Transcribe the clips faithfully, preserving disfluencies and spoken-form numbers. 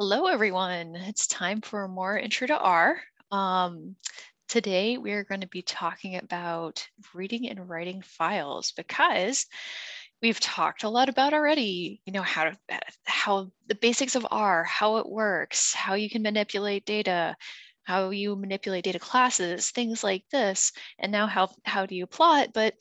Hello, everyone. It's time for more Intro to R. Um, today, we're going to be talking about reading and writing files because we've talked a lot about already, you know, how to, how the basics of R, how it works, how you can manipulate data, how you manipulate data classes, things like this, and now how, how do you plot? But,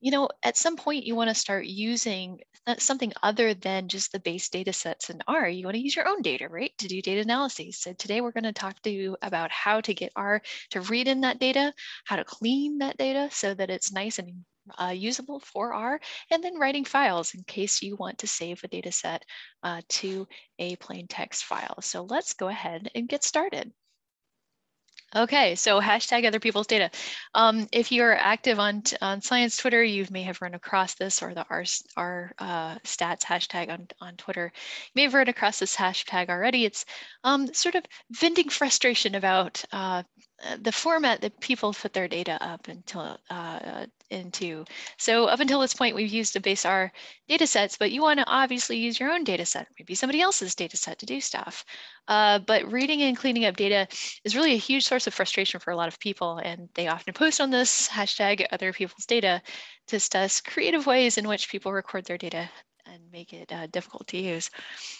you know, at some point, you want to start using something other than just the base data sets in R. You want to use your own data, right, to do data analyses. So today we're going to talk to you about how to get R to read in that data, how to clean that data so that it's nice and uh, usable for R, and then writing files in case you want to save a data set uh, to a plain text file. So let's go ahead and get started. Okay, so hashtag other people's data. Um, if you're active on, on Science Twitter, you may have run across this, or the R, R uh, stats hashtag on, on Twitter. You may have run across this hashtag already. It's um, sort of venting frustration about uh, the format that people put their data up until, uh, into. So up until this point, we've used the base R data sets, but you want to obviously use your own data set, maybe somebody else's data set to do stuff. Uh, but reading and cleaning up data is really a huge source of frustration for a lot of people, and they often post on this hashtag other people's data to discuss creative ways in which people record their data and make it uh, difficult to use.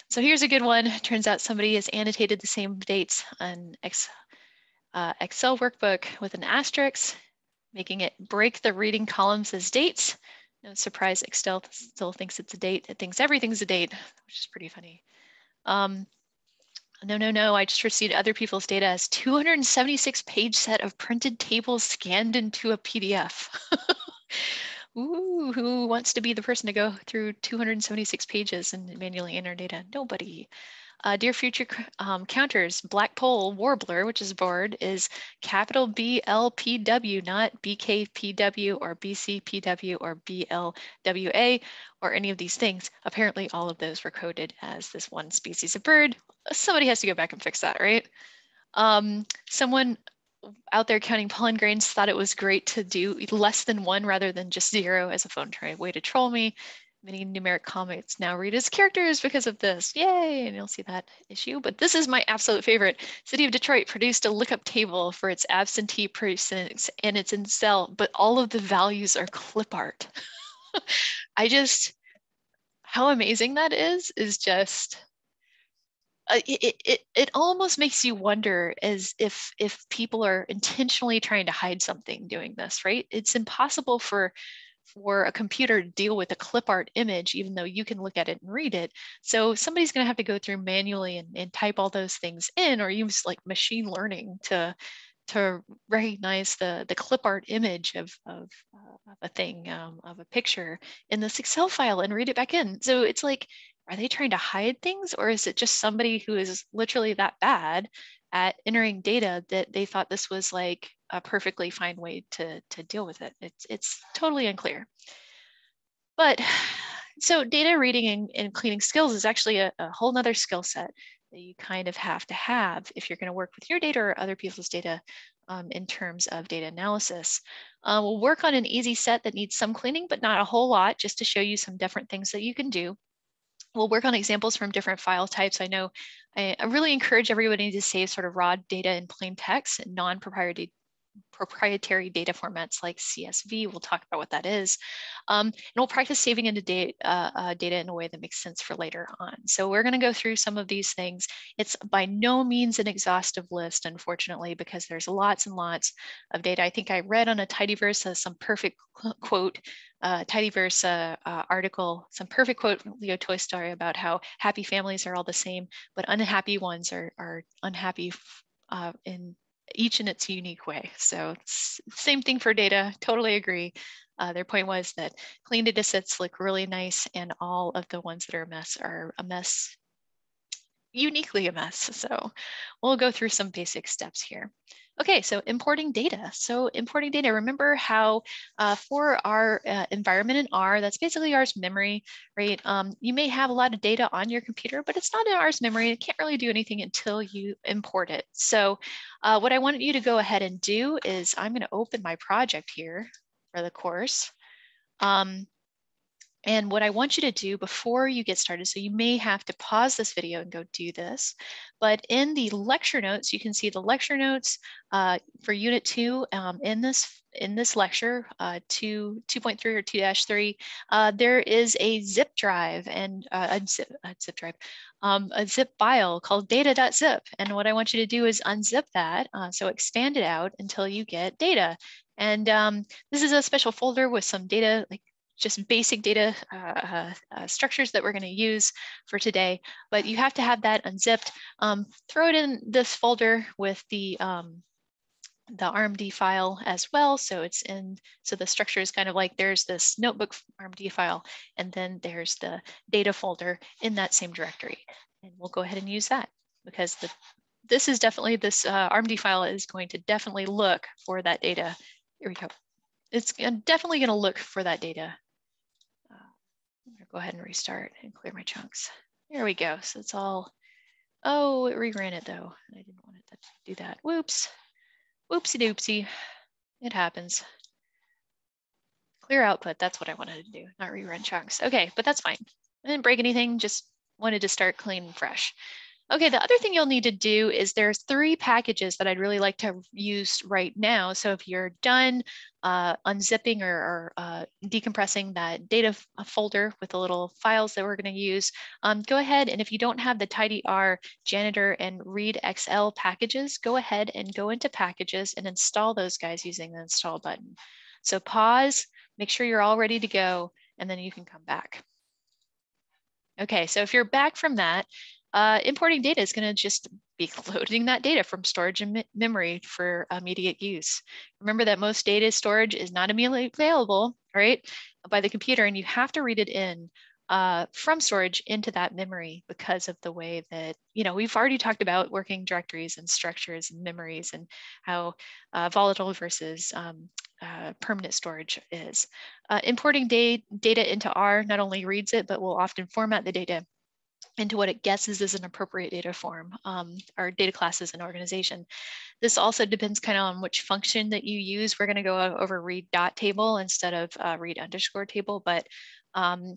So here's a good one. Turns out somebody has annotated the same dates on X, uh, Excel workbook with an asterisk, making it break the reading columns as dates. No surprise, Excel still thinks it's a date. It thinks everything's a date, which is pretty funny. Um, No, no, no, I just received other people's data as two hundred seventy-six page set of printed tables scanned into a P D F. Ooh, who wants to be the person to go through two hundred seventy-six pages and manually enter data? Nobody. Uh, dear future um, counters, black pole warbler, which is bored, is capital B L P W, not B K P W or B C P W or B L W A or any of these things. Apparently, all of those were coded as this one species of bird. Somebody has to go back and fix that, right? Um, someone out there counting pollen grains thought it was great to do less than one rather than just zero as a phone tray. Way to troll me. Many numeric comments now read as characters because of this. Yay, and you'll see that issue. But this is my absolute favorite. City of Detroit produced a lookup table for its absentee precincts, and it's in cell, but all of the values are clip art. I just, how amazing that is, is just, uh, it, it, it almost makes you wonder as if, if people are intentionally trying to hide something doing this, right? It's impossible for for a computer to deal with a clip art image, even though you can look at it and read it. So somebody's going to have to go through manually and, and type all those things in, or use like machine learning to to recognize the the clip art image of of, uh, of a thing, um, of a picture in this Excel file and read it back in. So it's like, are they trying to hide things, or is it just somebody who is literally that bad at entering data that they thought this was like a perfectly fine way to, to deal with it? It's, it's totally unclear. But so data reading and, and cleaning skills is actually a, a whole nother skill set that you kind of have to have if you're gonna work with your data or other people's data um, in terms of data analysis. Uh, we'll work on an easy set that needs some cleaning, but not a whole lot, just to show you some different things that you can do. We'll work on examples from different file types. I know I, I really encourage everybody to save sort of raw data in plain text and non-proprietary proprietary data formats like C S V. We'll talk about what that is. Um, and we'll practice saving into data, uh, uh, data in a way that makes sense for later on. So we're going to go through some of these things. It's by no means an exhaustive list, unfortunately, because there's lots and lots of data. I think I read on a tidyverse uh, some perfect quote, uh, tidyverse uh, uh, article, some perfect quote from Leo Tolstoy about how happy families are all the same, but unhappy ones are, are unhappy uh, in each in its unique way. So it's same thing for data, totally agree. Uh, their point was that clean data sets look really nice and all of the ones that are a mess are a mess, uniquely a mess. So we'll go through some basic steps here. Okay, so importing data. So importing data, remember how uh, for our uh, environment in R, that's basically R's memory, right? Um, you may have a lot of data on your computer, but it's not in R's memory. It can't really do anything until you import it. So uh, what I wanted you to go ahead and do is I'm gonna open my project here for the course. Um, And what I want you to do before you get started, so you may have to pause this video and go do this, but in the lecture notes, you can see the lecture notes uh, for unit two um, in this in this lecture, uh, two point three or two dash three, uh, there is a zip drive and uh, a, zip, a zip drive, um, a zip file called data.zip. And what I want you to do is unzip that, uh, so expand it out until you get data. And um, this is a special folder with some data, like just basic data uh, uh, structures that we're going to use for today, but you have to have that unzipped. Um, throw it in this folder with the um, the R M D file as well. So it's in, so the structure is kind of like there's this notebook R M D file, and then there's the data folder in that same directory. And we'll go ahead and use that because the, this is definitely, this uh, R M D file is going to definitely look for that data. Here we go. It's definitely going to look for that data. I'm gonna go ahead and restart and clear my chunks. There we go. So it's all, oh, it reran it though. I didn't want it to do that. Whoops. Whoopsie doopsie. It happens. Clear output. That's what I wanted to do, not rerun chunks. Okay, but that's fine. I didn't break anything, just wanted to start clean and fresh. Okay, the other thing you'll need to do is there are three packages that I'd really like to use right now. So if you're done uh, unzipping or, or uh, decompressing that data folder with the little files that we're going to use, um, go ahead and if you don't have the TidyR, Janitor, and read X L packages, go ahead and go into packages and install those guys using the install button. So pause, make sure you're all ready to go, and then you can come back. Okay, so if you're back from that, Uh, importing data is going to just be loading that data from storage and me memory for immediate use. Remember that most data storage is not immediately available, right, by the computer, and you have to read it in uh, from storage into that memory because of the way that, you know, we've already talked about working directories and structures and memories and how uh, volatile versus um, uh, permanent storage is. Uh, importing da data into R not only reads it, but will often format the data into what it guesses is an appropriate data form um, or data classes and organization. This also depends kind of on which function that you use. We're going to go over read dot table instead of uh, read underscore table, but um,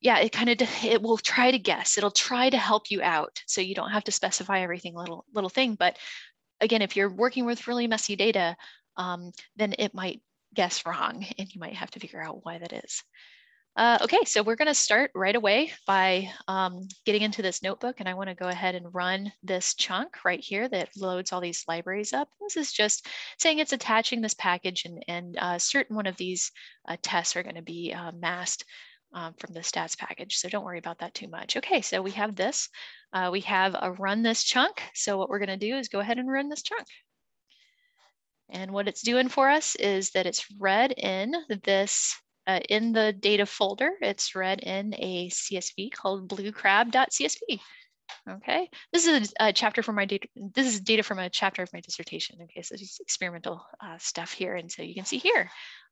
yeah, it kind of, it will try to guess. It'll try to help you out so you don't have to specify everything little, little thing. But again, if you're working with really messy data, um, then it might guess wrong and you might have to figure out why that is. Uh, okay, so we're going to start right away by um, getting into this notebook, and I want to go ahead and run this chunk right here that loads all these libraries up. This is just saying it's attaching this package, and, and uh, certain one of these uh, tests are going to be uh, masked um, from the stats package, so don't worry about that too much. Okay, so we have this. Uh, we have a run this chunk, so what we're going to do is go ahead and run this chunk. And what it's doing for us is that it's read in this Uh, in the data folder, it's read in a C S V called blue crab dot C S V. Okay, this is a, a chapter from my data. This is data from a chapter of my dissertation. Okay, so just experimental uh, stuff here, and so you can see here.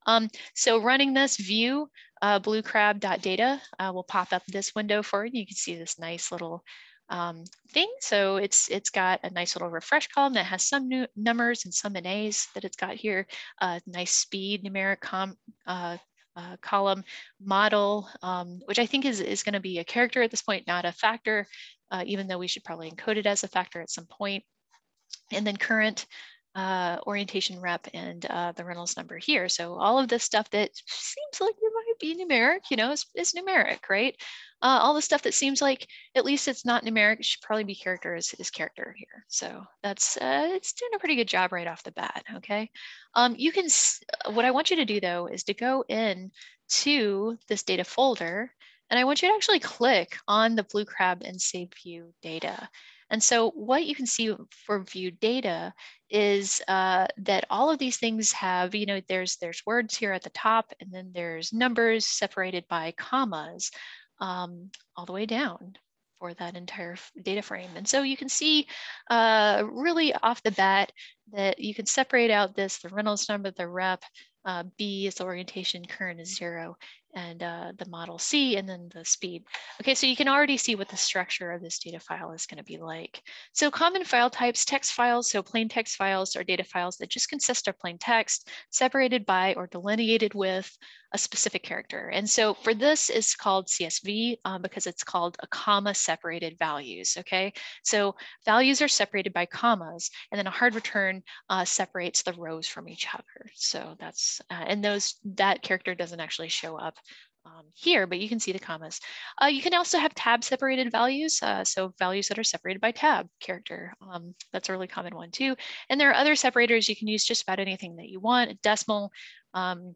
Um, so running this view uh, blue crab dot data uh, will pop up this window for you. You can see this nice little um, thing. So it's it's got a nice little refresh column that has some new numbers and some N As that it's got here. Uh, nice speed numeric com. Uh, Uh, column model, um, which I think is, is going to be a character at this point, not a factor, uh, even though we should probably encode it as a factor at some point. And then current uh, orientation rep and uh, the Reynolds number here. So all of this stuff that seems like it might be numeric, you know, is, is numeric, right? Uh, all the stuff that seems like at least it's not numeric, it should probably be character is, is character here. So that's, uh, it's doing a pretty good job right off the bat, okay? Um, you can, what I want you to do though, is to go in to this data folder, and I want you to actually click on the blue crab and say view data. And so what you can see for view data is uh, that all of these things have, you know, there's, there's words here at the top, and then there's numbers separated by commas um, all the way down for that entire data frame. And so you can see uh, really off the bat that you can separate out this, the Reynolds number, the rep, uh, B is the orientation, current is zero, and uh, the model C, and then the speed. Okay, so you can already see what the structure of this data file is going to be like. So common file types, text files, so plain text files are data files that just consist of plain text separated by or delineated with a specific character. And so for this is called C S V um, because it's called a comma separated values, okay? So values are separated by commas, and then a hard return uh, separates the rows from each other. So that's, uh, and those, that character doesn't actually show up Um, here, but you can see the commas. Uh, you can also have tab separated values. Uh, so values that are separated by tab character. Um, that's a really common one too. And there are other separators you can use just about anything that you want. A decimal, um,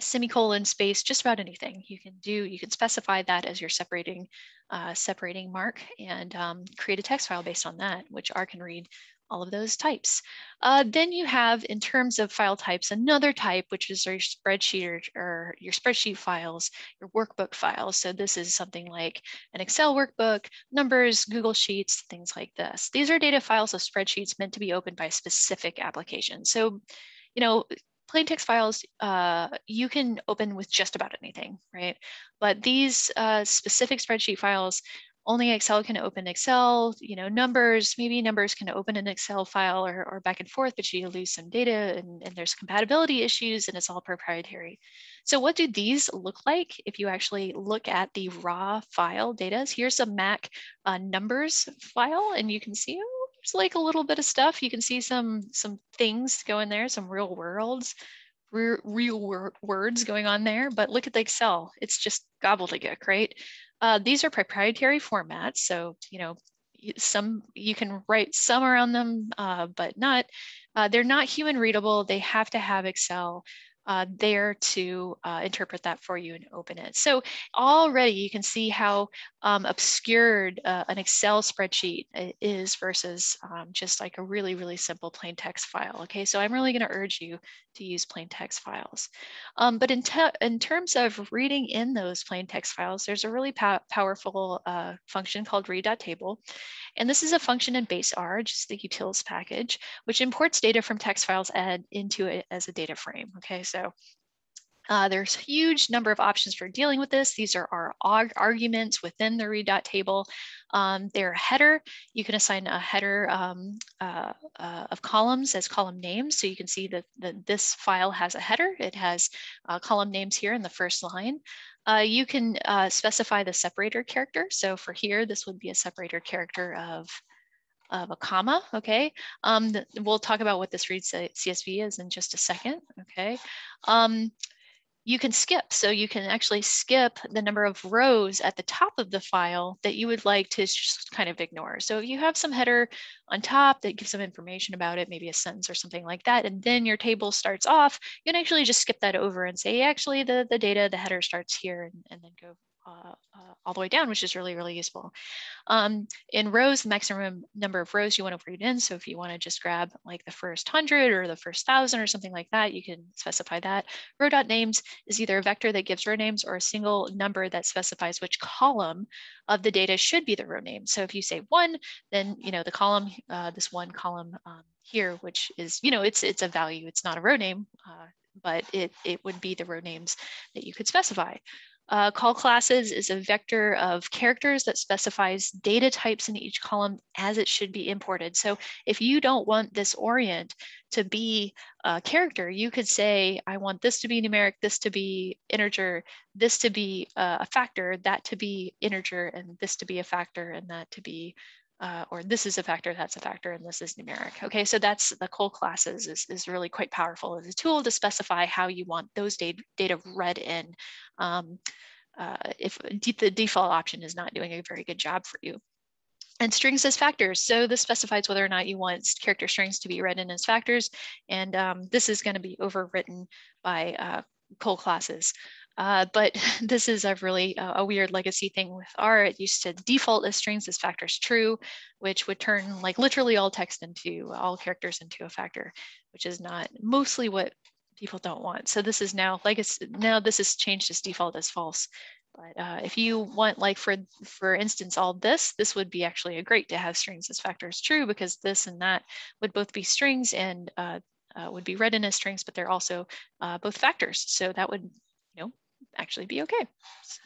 semicolon, space, just about anything you can do. You can specify that as your separating, uh, separating mark and um, create a text file based on that, which R can read all of those types. Uh, then you have, in terms of file types, another type, which is your spreadsheet or, or your spreadsheet files, your workbook files. So this is something like an Excel workbook, Numbers, Google Sheets, things like this. These are data files of spreadsheets meant to be opened by specific applications. So, you know, plain text files, uh, you can open with just about anything, right? But these uh, specific spreadsheet files, only Excel can open Excel, you know, Numbers, maybe Numbers can open an Excel file or, or back and forth, but you lose some data and, and there's compatibility issues and it's all proprietary. So what do these look like if you actually look at the raw file data? Here's a Mac uh, Numbers file, and you can see oh, there's like a little bit of stuff. You can see some, some things go in there, some real worlds, real, real wor- words going on there, but look at the Excel. It's just gobbledygook, right? Uh, these are proprietary formats, so you know some you can write some around them, uh, but not. Uh, they're not human readable. They have to have Excel uh, there to uh, interpret that for you and open it. So already you can see how um, obscured uh, an Excel spreadsheet is versus um, just like a really really simple plain text file. Okay, so I'm really going to urge you to use plain text files. Um, but in, te in terms of reading in those plain text files, there's a really pow powerful uh, function called read.table. And this is a function in base R, just the utils package, which imports data from text files and into it as a data frame. Okay, so uh, there's a huge number of options for dealing with this. These are our arguments within the read.table. Um, they're a header. You can assign a header um, uh, uh, of columns as column names. So you can see that, that this file has a header. It has uh, column names here in the first line. Uh, you can uh, specify the separator character. So for here, this would be a separator character of of a comma, okay? Um, the, we'll talk about what this read C S V is in just a second, okay? Um, you can skip, so you can actually skip the number of rows at the top of the file that you would like to just kind of ignore. So if you have some header on top that gives some information about it, maybe a sentence or something like that, and then your table starts off, you can actually just skip that over and say, actually the, the data, the header starts here, and, and then go Uh, uh, all the way down, which is really, really useful. Um, in rows, the maximum number of rows you want to read in. So if you want to just grab like the first hundred or the first thousand or something like that, you can specify that. Row.names is either a vector that gives row names or a single number that specifies which column of the data should be the row name. So if you say one, then you know the column, uh, this one column um, here, which is, you know, it's it's a value, it's not a row name, uh, but it, it would be the row names that you could specify. Uh, call classes is a vector of characters that specifies data types in each column as it should be imported. So if you don't want this orient to be a character, you could say, I want this to be numeric, this to be integer, this to be uh, a factor, that to be integer, and this to be a factor, and that to be, uh, or this is a factor, that's a factor, and this is numeric. Okay, so that's the call classes is, is really quite powerful as a tool to specify how you want those data, data read in. Um, uh, if the default option is not doing a very good job for you. And strings as factors. So this specifies whether or not you want character strings to be read in as factors. And um, this is going to be overwritten by uh, call classes. Uh, but this is a really uh, a weird legacy thing with R. It used to default as strings as factors true, which would turn like literally all text into all characters into a factor, which is not mostly what people don't want. So this is now like it's now this is changed as default as false. But uh, if you want, like for for instance, all this, this would be actually a great to have strings as factors true, because this and that would both be strings and uh, uh, would be read in as strings, but they're also uh, both factors. So that would, you know, actually be okay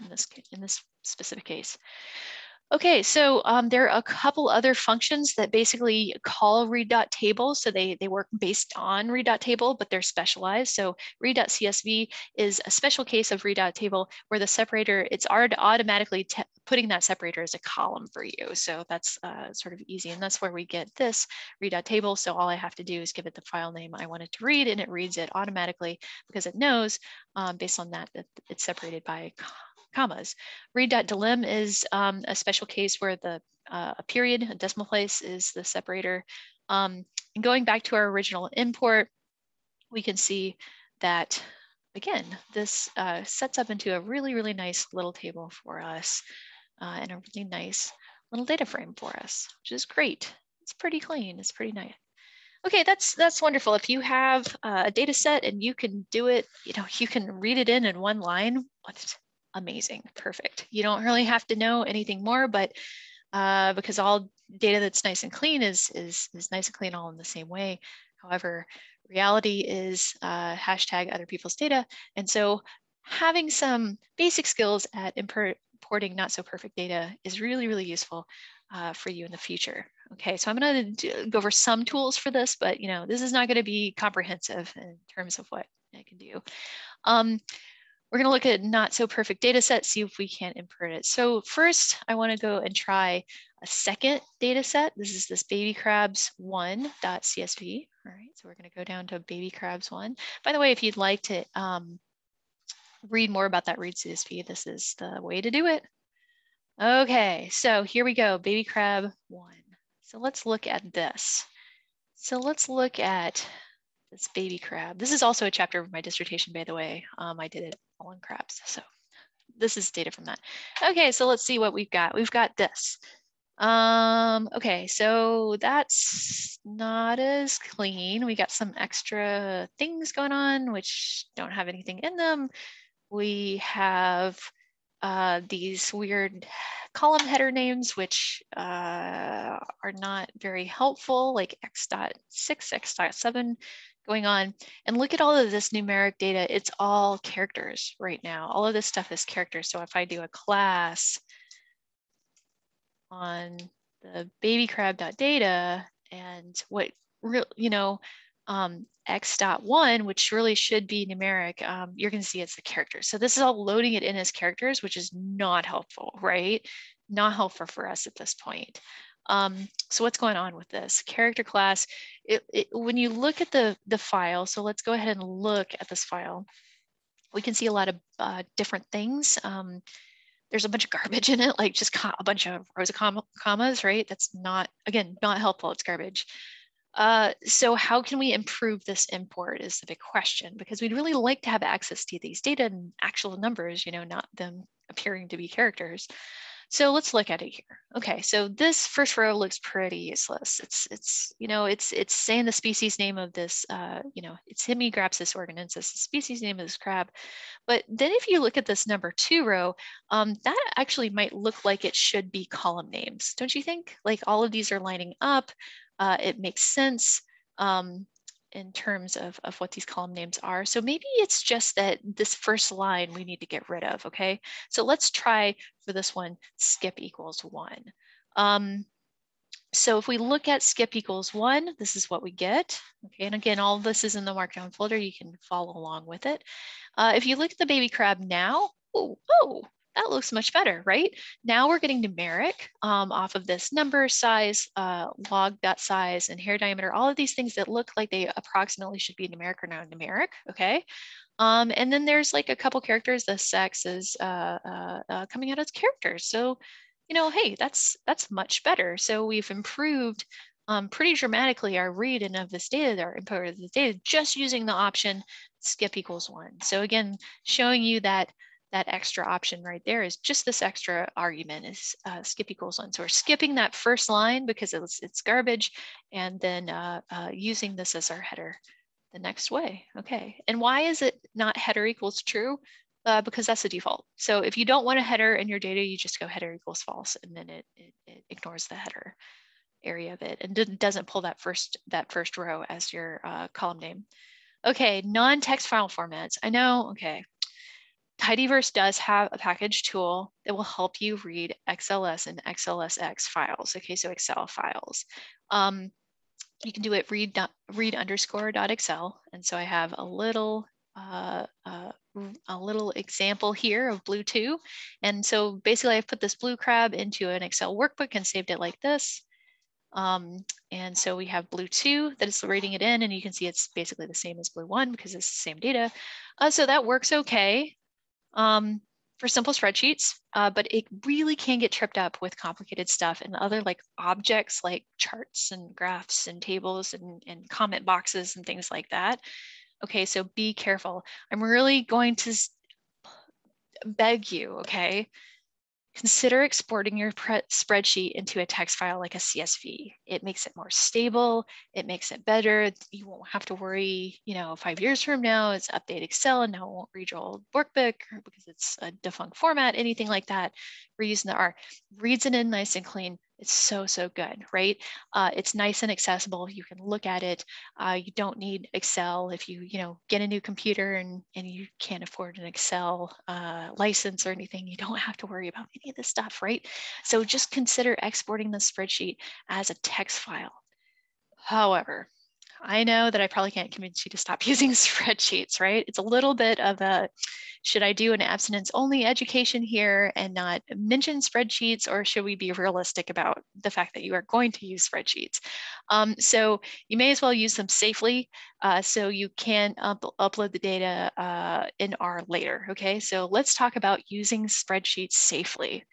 in this in this specific case. Okay, so um, there are a couple other functions that basically call read.table. So they, they work based on read.table, but they're specialized. So read.csv is a special case of read.table where the separator, it's automatically putting that separator as a column for you. So that's uh, sort of easy. And that's where we get this read.table. So all I have to do is give it the file name I want it to read, and it reads it automatically because it knows um, based on that, that it's separated by commas. Read.delim is um, a special case where the uh, a period, a decimal place is the separator. Um, and going back to our original import, we can see that, again, this uh, sets up into a really, really nice little table for us uh, and a really nice little data frame for us, which is great. It's pretty clean. It's pretty nice. Okay, that's that's wonderful. If you have uh, a data set and you can do it, you know, you can read it in in one line. Amazing, perfect. You don't really have to know anything more, but uh, because all data that's nice and clean is, is, is nice and clean all in the same way. However, reality is uh, hashtag other people's data. And so having some basic skills at importing not so perfect data is really, really useful uh, for you in the future. Okay, so I'm gonna go over some tools for this, but you know, this is not gonna be comprehensive in terms of what I can do. Um, We're gonna look at not so perfect data set, see if we can't import it. So first I wanna go and try a second data set. This is this babycrabs one dot C S V. All right, so we're gonna go down to babycrabs one. By the way, if you'd like to um, read more about that read dot C S V, this is the way to do it. Okay, so here we go, babycrab one. So let's look at this. So let's look at this baby crab. This is also a chapter of my dissertation, by the way. Um, I did it all on crabs. So this is data from that. Okay, so let's see what we've got. We've got this. Um, okay, so that's not as clean. We got some extra things going on, which don't have anything in them. We have uh, these weird column header names, which uh, are not very helpful, like X dot six, X dot seven, going on. And look at all of this numeric data. It's all characters right now. All of this stuff is characters. So if I do a class on the babycrab.data and what real, you know, um, X dot one, which really should be numeric, um, you're going to see it's the characters. So this is all loading it in as characters, which is not helpful, right? Not helpful for us at this point. Um, so what's going on with this character class? It, it, when you look at the, the file, so let's go ahead and look at this file. We can see a lot of uh, different things. Um, there's a bunch of garbage in it, like just a bunch of rows of comma, commas, right? That's not, again, not helpful, it's garbage. Uh, so how can we improve this import is the big question, because we'd really like to have access to these data and actual numbers, you know, not them appearing to be characters. So let's look at it here. Okay, so this first row looks pretty useless. It's, it's you know, it's it's saying the species name of this, uh, you know, it's Hemigrapsus organensis, the species name of this crab. But then if you look at this number two row, um, that actually might look like it should be column names, don't you think? Like all of these are lining up. Uh, it makes sense um, in terms of, of what these column names are. So maybe it's just that this first line we need to get rid of, okay? So let's try for this one, skip equals one. Um, so if we look at skip equals one, this is what we get. Okay, and again, all this is in the Markdown folder. You can follow along with it. Uh, if you look at the baby crab now, oh, oh, that looks much better, right? Now we're getting numeric um, off of this number, size, uh, log dot size, and hair diameter, all of these things that look like they approximately should be numeric or non-numeric, okay? Um, and then there's like a couple characters, the sex is uh, uh, uh, coming out as characters. So, you know, hey, that's that's much better. So we've improved um, pretty dramatically our read in of this data, our import of the data, just using the option skip equals one. So again, showing you that that extra option right there is just this extra argument is uh, skip equals one. So we're skipping that first line because it's, it's garbage, and then uh, uh, using this as our header the next way. Okay, and why is it not header equals true? Uh, because that's the default. So if you don't want a header in your data, you just go header equals false, and then it, it, it ignores the header area of it and doesn't pull that first, that first row as your uh, column name. Okay, non-text file formats. I know, okay. Tidyverse does have a package tool that will help you read X L S and X L S X files, okay, so Excel files. Um, you can do it read, read underscore dot Excel, and so I have a little Uh, uh, a little example here of blue two. And so basically I've put this blue crab into an Excel workbook and saved it like this. Um, and so we have blue two that is reading it in, and you can see it's basically the same as blue one because it's the same data. Uh, so that works okay um, for simple spreadsheets, uh, but it really can get tripped up with complicated stuff and other like objects like charts and graphs and tables and, and comment boxes and things like that. Okay, so be careful. I'm really going to beg you, okay? Consider exporting your spreadsheet into a text file like a C S V. It makes it more stable. It makes it better. You won't have to worry, you know, five years from now, it's update Excel and now it won't read your old workbook because it's a defunct format, anything like that. We're using the R. Reads it in nice and clean. It's so, so good, right? Uh, it's nice and accessible. You can look at it. Uh, you don't need Excel if you, you know, get a new computer and, and you can't afford an Excel uh, license or anything. You don't have to worry about any of this stuff, right? So just consider exporting the spreadsheet as a text file. However, I know that I probably can't convince you to stop using spreadsheets, right? It's a little bit of a, should I do an abstinence-only education here and not mention spreadsheets, or should we be realistic about the fact that you are going to use spreadsheets? Um, so you may as well use them safely, uh, so you can up upload the data uh, in R later, okay? So let's talk about using spreadsheets safely.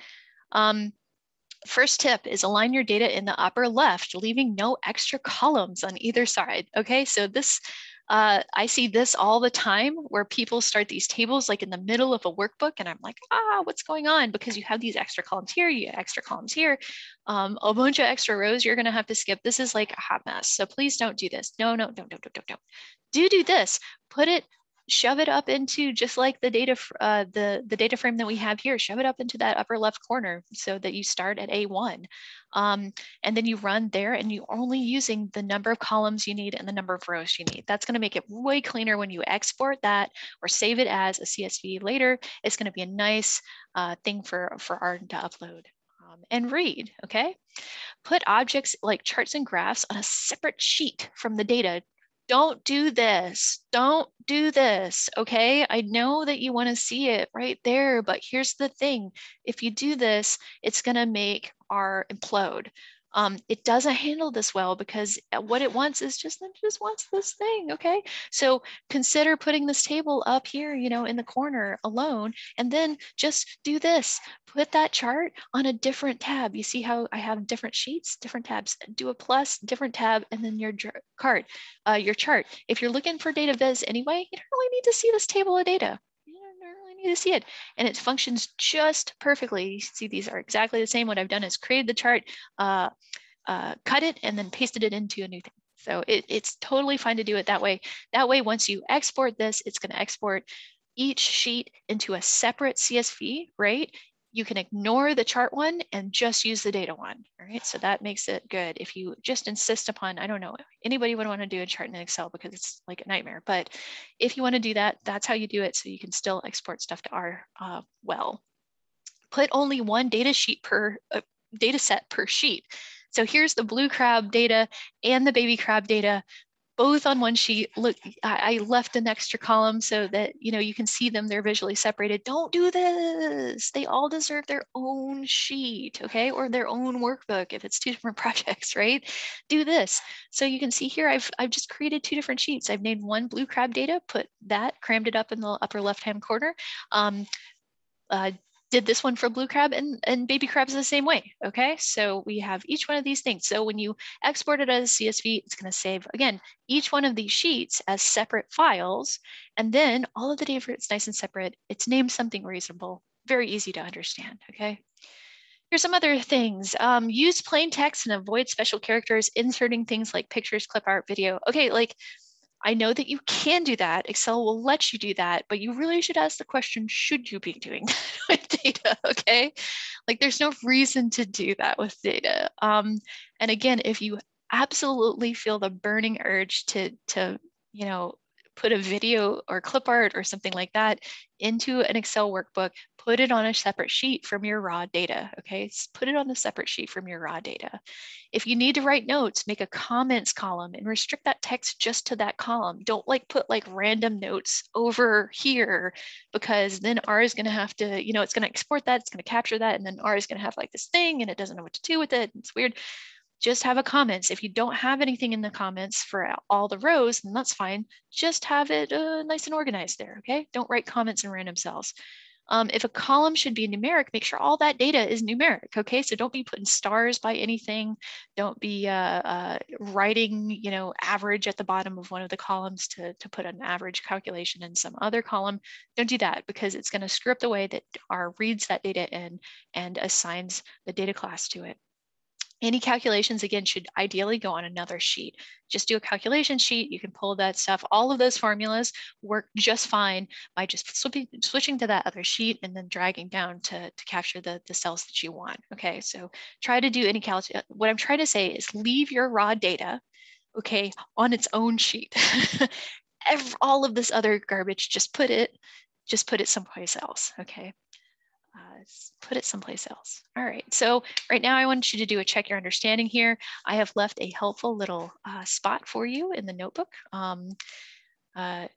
Um, First tip is align your data in the upper left, leaving no extra columns on either side. Okay, so this, uh, I see this all the time where people start these tables like in the middle of a workbook and I'm like, ah, what's going on? Because you have these extra columns here, you have extra columns here, um, a bunch of extra rows you're gonna have to skip. This is like a hot mess. So please don't do this. No, no, don't, don't, don't, don't, don't. Do do this, put it, shove it up into just like the data, uh, the, the data frame that we have here, shove it up into that upper left corner so that you start at A one. Um, and then you run there and you're only using the number of columns you need and the number of rows you need. That's gonna make it way cleaner when you export that or save it as a C S V later. It's gonna be a nice uh, thing for, for R to upload um, and read, okay? Put objects like charts and graphs on a separate sheet from the data. Don't do this, don't do this, okay? I know that you wanna see it right there, but here's the thing. If you do this, it's gonna make R implode. Um, it doesn't handle this well because what it wants is just, it just wants this thing, okay? So consider putting this table up here, you know, in the corner alone, and then just do this. Put that chart on a different tab. You see how I have different sheets, different tabs, do a plus, different tab, and then your chart, uh, your chart. If you're looking for data viz anyway, you don't really need to see this table of data. You don't really need to see it. And it functions just perfectly. You see these are exactly the same. What I've done is created the chart, uh, uh, cut it, and then pasted it into a new thing. So it, it's totally fine to do it that way. That way, once you export this, it's gonna export each sheet into a separate C S V, right? You can ignore the chart one and just use the data one, all right? So that makes it good. If you just insist upon, I don't know, anybody would want to do a chart in Excel because it's like a nightmare, but if you want to do that, that's how you do it so you can still export stuff to R uh, well. Put only one data sheet per, uh, data set per sheet. So here's the blue crab data and the baby crab data, both on one sheet. Look, I left an extra column so that, you know, you can see them, they're visually separated. Don't do this. They all deserve their own sheet, okay? Or their own workbook if it's two different projects, right? Do this. So you can see here, I've, I've just created two different sheets. I've named one blue crab data, put that, crammed it up in the upper left-hand corner. Um, uh, did this one for blue crab and, and baby crabs the same way, okay? So we have each one of these things. So when you export it as a C S V, it's gonna save, again, each one of these sheets as separate files, and then all of the data, it's nice and separate, it's named something reasonable, very easy to understand, okay? Here's some other things. Um, use plain text and avoid special characters, inserting things like pictures, clip art, video. Okay, like, I know that you can do that. Excel will let you do that, but you really should ask the question, should you be doing that with data, okay? Like there's no reason to do that with data. Um, and again, if you absolutely feel the burning urge to, to you know, put a video or clip art or something like that into an Excel workbook, put it on a separate sheet from your raw data, okay? Put it on a separate sheet from your raw data. If you need to write notes, make a comments column and restrict that text just to that column. Don't like put like random notes over here, because then R is gonna have to, you know, it's gonna export that, it's gonna capture that, and then R is gonna have like this thing and it doesn't know what to do with it, it's weird. Just have a comments. If you don't have anything in the comments for all the rows, then that's fine. Just have it uh, nice and organized there, okay? Don't write comments in random cells. Um, if a column should be numeric, make sure all that data is numeric, okay? So don't be putting stars by anything. Don't be uh, uh, writing, you know, average at the bottom of one of the columns to, to put an average calculation in some other column. Don't do that, because it's gonna screw up the way that R reads that data in and assigns the data class to it. Any calculations, again, should ideally go on another sheet. Just do a calculation sheet. You can pull that stuff. All of those formulas work just fine by just switching to that other sheet and then dragging down to, to capture the, the cells that you want. Okay, so try to do any cal. What I'm trying to say is leave your raw data, okay, on its own sheet. Every, all of this other garbage, just put it, just put it someplace else, okay? Uh, put it someplace else. All right, so right now I want you to do a check your understanding here. I have left a helpful little uh, spot for you in the notebook. Um, uh,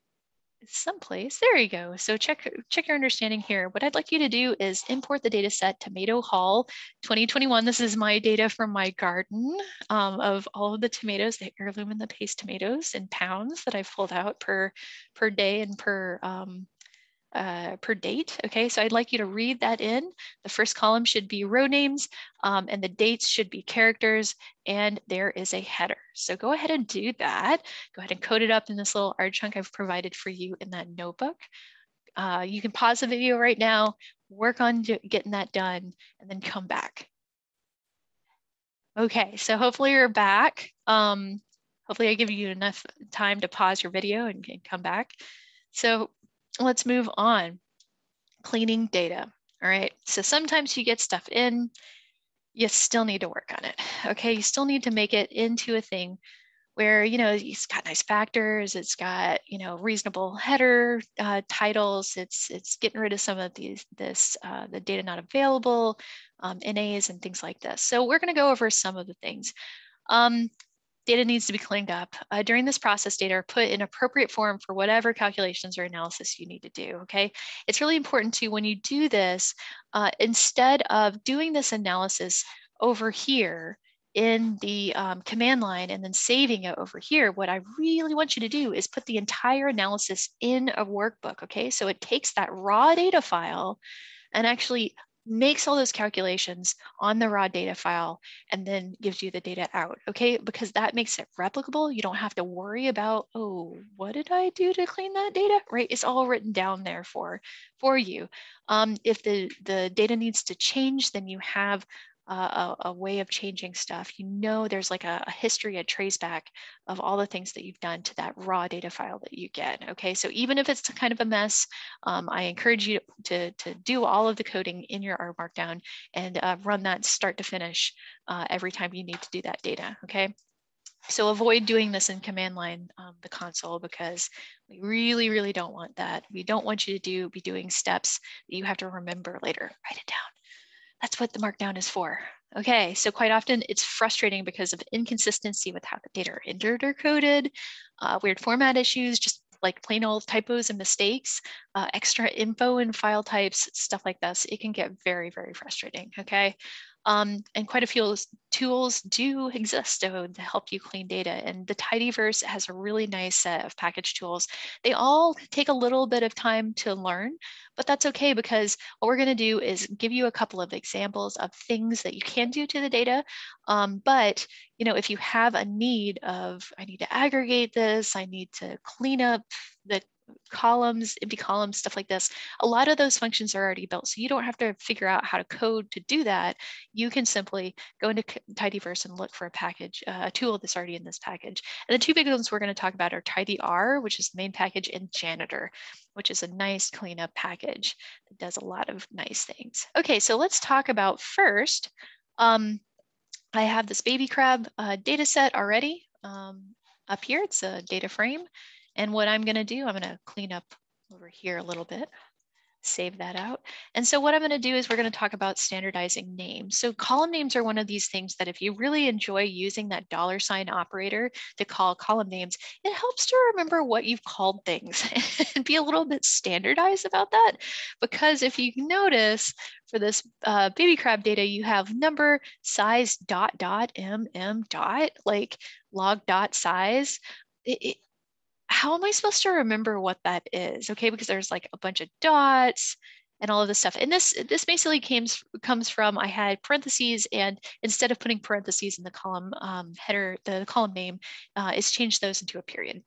someplace, there you go. So check, check your understanding here. What I'd like you to do is import the data set Tomato Hall twenty twenty-one. This is my data from my garden um, of all of the tomatoes, the heirloom and the paste tomatoes in pounds that I've pulled out per, per day and per, um, Uh, per date. Okay, so I'd like you to read that in. The first column should be row names, um, and the dates should be characters, and there is a header. So go ahead and do that. Go ahead and code it up in this little R chunk I've provided for you in that notebook. Uh, you can pause the video right now, work on getting that done, and then come back. Okay, so hopefully you're back. Um, hopefully I give you enough time to pause your video and, and come back. So let's move on. Cleaning data. All right. So sometimes you get stuff in, you still need to work on it. Okay. You still need to make it into a thing where, you know, it's got nice factors. It's got, you know, reasonable header uh, titles. It's, it's getting rid of some of these, this, uh, the data not available, um, N As and things like this. So we're going to go over some of the things. Um, Data needs to be cleaned up. Uh, during this process, data are put in appropriate form for whatever calculations or analysis you need to do, okay? It's really important to, when you do this, uh, instead of doing this analysis over here in the um, command line and then saving it over here, what I really want you to do is put the entire analysis in a workbook, okay? So it takes that raw data file and actually makes all those calculations on the raw data file and then gives you the data out, okay? Because that makes it replicable. You don't have to worry about, oh, what did I do to clean that data, right? It's all written down there for, for you. Um, if the, the data needs to change, then you have Uh, a, a way of changing stuff. You know, there's like a, a history, a trace back of all the things that you've done to that raw data file that you get. Okay, so even if it's kind of a mess, um, I encourage you to, to do all of the coding in your R Markdown and uh, run that start to finish uh, every time you need to do that data. Okay, so avoid doing this in command line, um, the console, because we really, really don't want that. We don't want you to do be doing steps that you have to remember later. Write it down. That's what the Markdown is for. Okay, so quite often it's frustrating because of inconsistency with how the data are entered or coded, uh, weird format issues, just like plain old typos and mistakes, uh, extra info and file types, stuff like this. It can get very, very frustrating, okay? Um, and quite a few tools do exist to, to help you clean data. And the Tidyverse has a really nice set of package tools. They all take a little bit of time to learn, but that's okay, because what we're going to do is give you a couple of examples of things that you can do to the data. Um, but, you know, if you have a need of, I need to aggregate this, I need to clean up the columns, empty columns, stuff like this. A lot of those functions are already built, so you don't have to figure out how to code to do that. You can simply go into Tidyverse and look for a package, uh, a tool that's already in this package. And the two big ones we're going to talk about are TidyR, which is the main package, and Janitor, which is a nice cleanup package that does a lot of nice things. Okay, so let's talk about first. Um, I have this baby crab uh, data set already um, up here. It's a data frame. And what I'm going to do, I'm going to clean up over here a little bit, save that out. And so what I'm going to do is we're going to talk about standardizing names. So column names are one of these things that if you really enjoy using that dollar sign operator to call column names, it helps to remember what you've called things and be a little bit standardized about that. Because if you notice for this uh, baby crab data, you have number, size, dot, dot, M, M, dot, like log dot size. It, it, How am I supposed to remember what that is? Okay, because there's like a bunch of dots and all of this stuff. And this this basically came, comes from, I had parentheses, and instead of putting parentheses in the column um, header, the column name, uh, it's changed those into a period.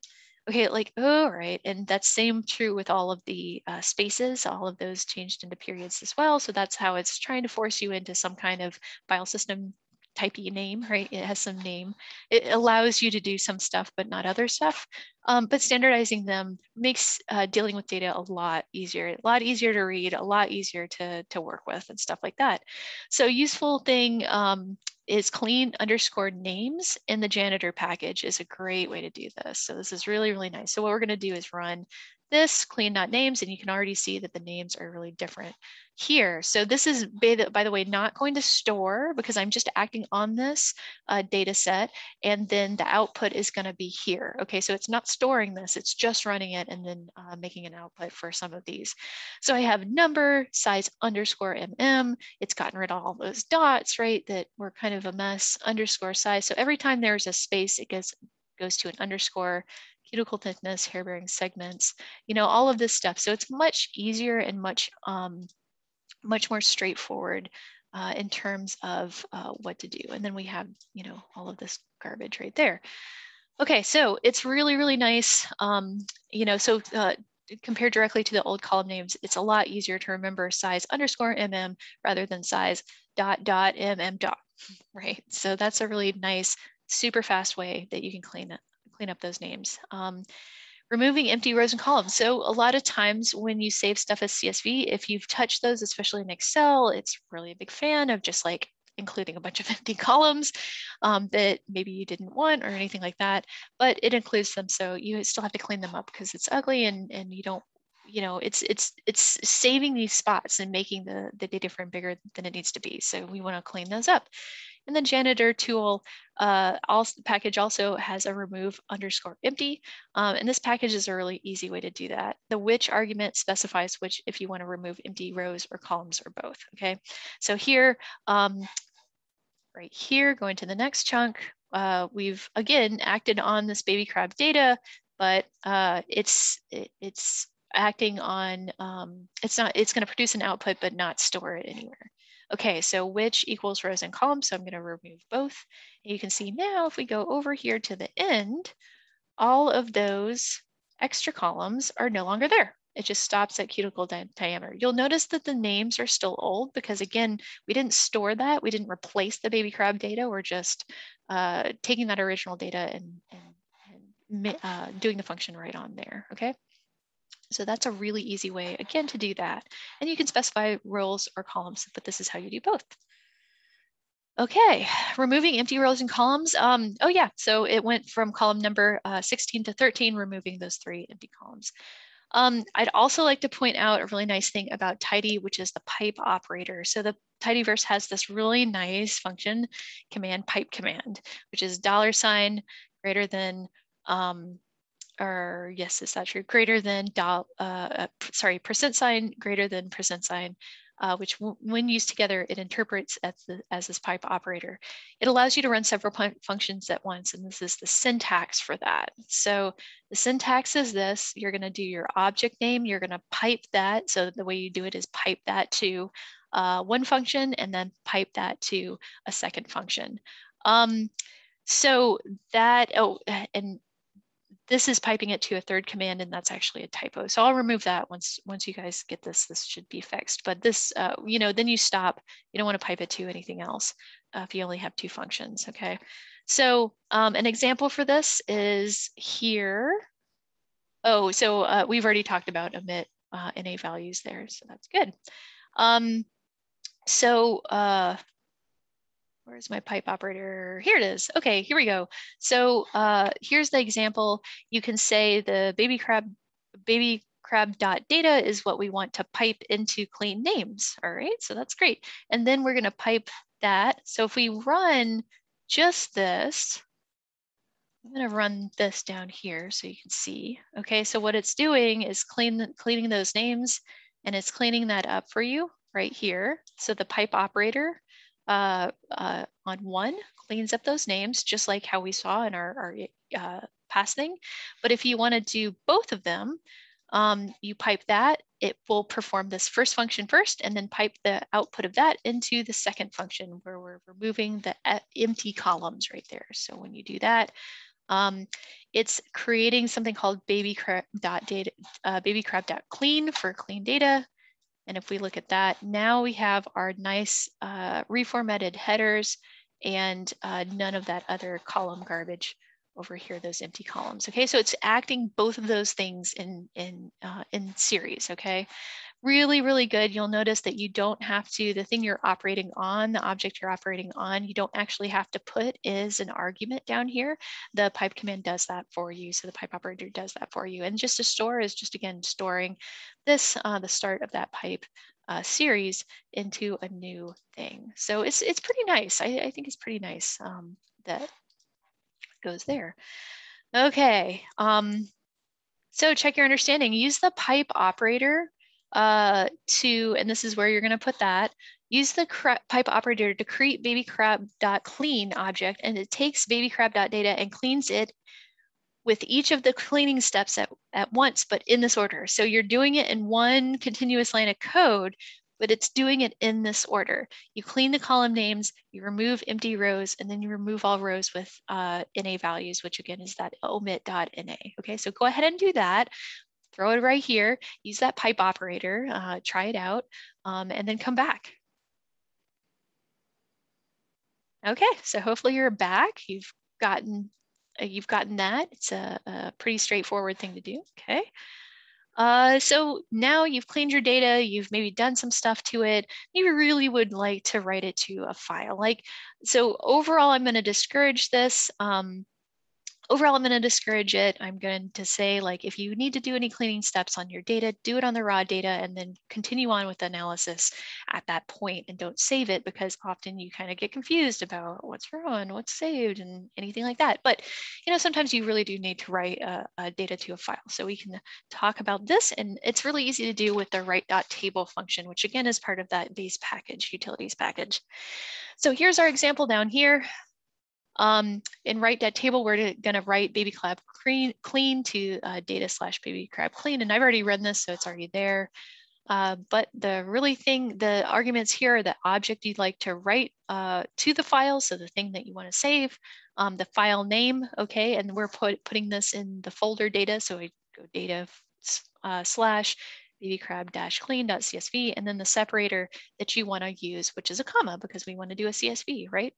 Okay, like, oh, right. And that's same true with all of the uh, spaces, all of those changed into periods as well. So that's how it's trying to force you into some kind of file system typey name, right? It has some name. It allows you to do some stuff, but not other stuff. Um, but standardizing them makes uh, dealing with data a lot easier, a lot easier to read, a lot easier to, to work with and stuff like that. So useful thing um, is clean underscore names, and the janitor package is a great way to do this. So this is really, really nice. So what we're going to do is run this clean.names, and you can already see that the names are really different here. So this is, by the, by the way, not going to store because I'm just acting on this uh, data set, and then the output is going to be here. Okay, so it's not storing this, it's just running it and then uh, making an output for some of these. So I have number, size underscore mm, it's gotten rid of all those dots, right, that were kind of a mess, underscore size. So every time there's a space, it gets, goes to an underscore, cuticle thickness, hair-bearing segments, you know, all of this stuff. So it's much easier and much, um, much more straightforward uh, in terms of uh, what to do. And then we have, you know, all of this garbage right there. Okay, so it's really, really nice, um, you know, so uh, compared directly to the old column names, it's a lot easier to remember size underscore mm rather than size dot dot mm dot, right? So that's a really nice, super fast way that you can clean it. Clean up those names. Um, removing empty rows and columns. So a lot of times when you save stuff as C S V, if you've touched those, especially in Excel, it's really a big fan of just like including a bunch of empty columns um, that maybe you didn't want or anything like that, but it includes them. So you still have to clean them up because it's ugly and, and you don't, you know, it's it's it's saving these spots and making the, the data frame bigger than it needs to be. So we want to clean those up. And the janitor tool uh, also, package also has a remove underscore empty. Um, and this package is a really easy way to do that. The which argument specifies which if you want to remove empty rows or columns or both. Okay, so here, um, right here, going to the next chunk, uh, we've again acted on this baby crab data, but uh, it's it, it's acting on um, it's not it's going to produce an output but not store it anywhere. Okay, so which equals rows and columns, so I'm going to remove both. And you can see now if we go over here to the end, all of those extra columns are no longer there. It just stops at cuticle di diameter. You'll notice that the names are still old because again, we didn't store that. We didn't replace the baby crab data. We're just uh, taking that original data and, and, and uh, doing the function right on there, okay? So that's a really easy way, again, to do that. And you can specify rows or columns, but this is how you do both. Okay, removing empty rows and columns. Um, oh yeah, so it went from column number uh, sixteen to thirteen, removing those three empty columns. Um, I'd also like to point out a really nice thing about Tidy, which is the pipe operator. So the tidyverse has this really nice function command, pipe command, which is dollar sign greater than, um, or yes, is that true? Greater than, uh, uh, sorry, percent sign, greater than percent sign, uh, which when used together, it interprets as, the, as this pipe operator. It allows you to run several functions at once, and this is the syntax for that. So the syntax is this, you're gonna do your object name, you're gonna pipe that, so the way you do it is pipe that to uh, one function and then pipe that to a second function. Um, so that, oh, and this is piping it to a third command, and that's actually a typo. So I'll remove that once once you guys get this. This should be fixed. But this, uh, you know, then you stop. You don't want to pipe it to anything else uh, if you only have two functions. Okay. So um, an example for this is here. Oh, so uh, we've already talked about omit uh, N A values there, so that's good. Um, so. Uh, Where's my pipe operator? Here it is. Okay, here we go. So uh, here's the example. You can say the baby crab, baby crab.data is what we want to pipe into clean names. All right, so that's great. And then we're going to pipe that. So if we run just this, I'm going to run this down here so you can see. Okay, so what it's doing is clean, cleaning those names, and it's cleaning that up for you right here. So the pipe operator uh, uh, on one cleans up those names, just like how we saw in our, our uh, past thing. But if you want to do both of them, um, you pipe that, it will perform this first function first, and then pipe the output of that into the second function where we're removing the empty columns right there. So when you do that, Um, it's creating something called baby crab.data, uh, baby crab.clean for clean data. And if we look at that, now we have our nice uh, reformatted headers and uh, none of that other column garbage over here, those empty columns. Okay, so it's acting both of those things in, in, uh, in series, okay? Really, really good. You'll notice that you don't have to, the thing you're operating on, the object you're operating on, you don't actually have to put is an argument down here. The pipe command does that for you. So the pipe operator does that for you. And just to store is just, again, storing this, uh, the start of that pipe uh, series into a new thing. So it's, it's pretty nice. I, I think it's pretty nice um, that goes there. Okay, um, so check your understanding. Use the pipe operator uh, to, and this is where you're going to put that, use the pipe operator to create baby crab.clean object, and it takes baby crab.data and cleans it with each of the cleaning steps at, at once, but in this order. So you're doing it in one continuous line of code, but it's doing it in this order. You clean the column names, you remove empty rows, and then you remove all rows with uh, N A values, which again is that omit.N A. Okay, so go ahead and do that. Throw it right here, use that pipe operator, uh, try it out, um, and then come back. Okay, so hopefully you're back. You've gotten, uh, you've gotten that. It's a, a pretty straightforward thing to do, okay? Uh, so now you've cleaned your data, you've maybe done some stuff to it, you really would like to write it to a file. Like, so overall, I'm going to discourage this. Um, overall, I'm going to discourage it. I'm going to say, like, if you need to do any cleaning steps on your data, do it on the raw data and then continue on with the analysis at that point, and don't save it, because often you kind of get confused about what's raw and what's saved and anything like that. But, you know, sometimes you really do need to write a, a data to a file. So we can talk about this, and it's really easy to do with the read.table function, which again is part of that base package, utilities package. So here's our example down here. Um, in read.table, we're going to write baby crab clean, clean to uh, data slash baby crab clean. And I've already run this, so it's already there. Uh, but the really thing, the arguments here are the object you'd like to write uh, to the file. So the thing that you want to save, um, the file name. Okay, and we're put, putting this in the folder data. So I go data uh, slash baby crab dash clean.csv, and then the separator that you want to use, which is a comma, because we want to do a C S V, right?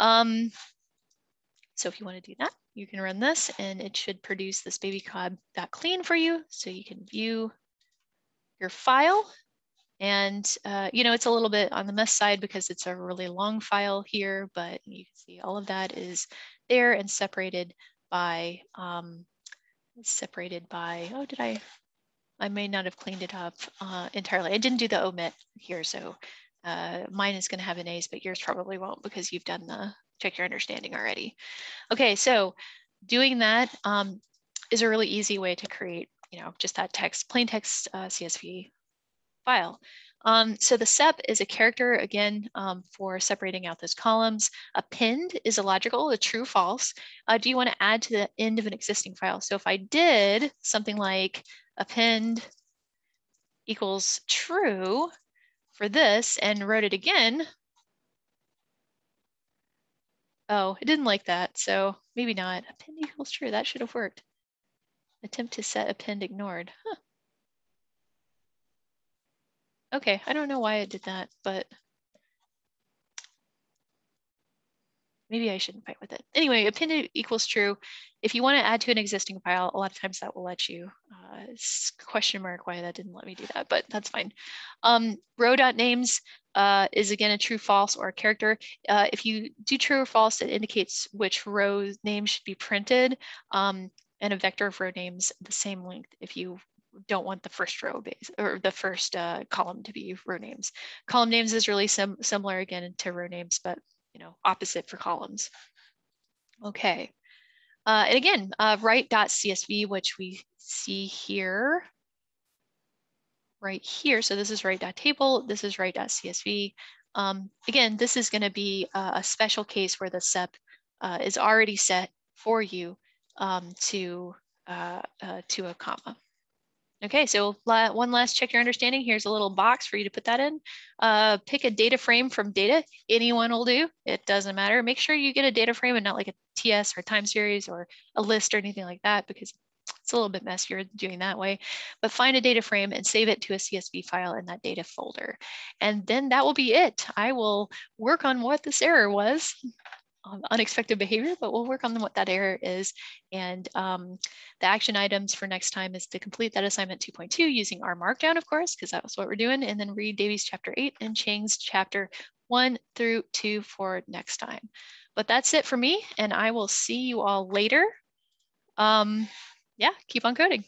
Um, so if you want to do that, you can run this, and it should produce this baby crab.clean for you, so you can view your file. And, uh, you know, it's a little bit on the mess side because it's a really long file here, but you can see all of that is there and separated by, um, separated by, oh, did I, I may not have cleaned it up uh, entirely. I didn't do the omit here, so Uh, mine is going to have an A's, but yours probably won't, because you've done the check your understanding already. Okay, so doing that um, is a really easy way to create, you know, just that text, plain text uh, C S V file. Um, so the sep is a character, again, um, for separating out those columns. A pinned is illogical, a true, false. Uh, do you want to add to the end of an existing file? So if I did something like append equals true for this and wrote it again. Oh, it didn't like that, so maybe not. Append equals true, that should have worked. Attempt to set append ignored. Huh. Okay, I don't know why it did that, but Maybe I shouldn't fight with it. Anyway, append equals true. If you want to add to an existing file, a lot of times that will let you. Uh, question mark why that didn't let me do that, but that's fine. Um, row.names uh, is again a true, false, or a character. Uh, if you do true or false, it indicates which row names should be printed, um, and a vector of row names the same length if you don't want the first row base or the first uh, column to be row names. Column names is really sim similar again to row names, but you know, opposite for columns. Okay, uh, and again, uh, write.csv, which we see here, right here. So this is write.table, this is write.csv. Um, again, this is gonna be a, a special case where the S E P uh, is already set for you um, to, uh, uh, to a comma. Okay, so la one last check your understanding. Here's a little box for you to put that in. Uh, pick a data frame from data. Anyone will do. It doesn't matter. Make sure you get a data frame and not like a T S or time series or a list or anything like that, because it's a little bit messier doing that way. But find a data frame and save it to a C S V file in that data folder. And then that will be it. I will work on what this error was. Um, unexpected behavior, but we'll work on what that error is. And um, the action items for next time is to complete that assignment two point two using R Markdown, of course, because that was what we're doing. And then read Davies chapter eight and Chang's chapter one through two for next time. But that's it for me. And I will see you all later. Um, yeah, keep on coding.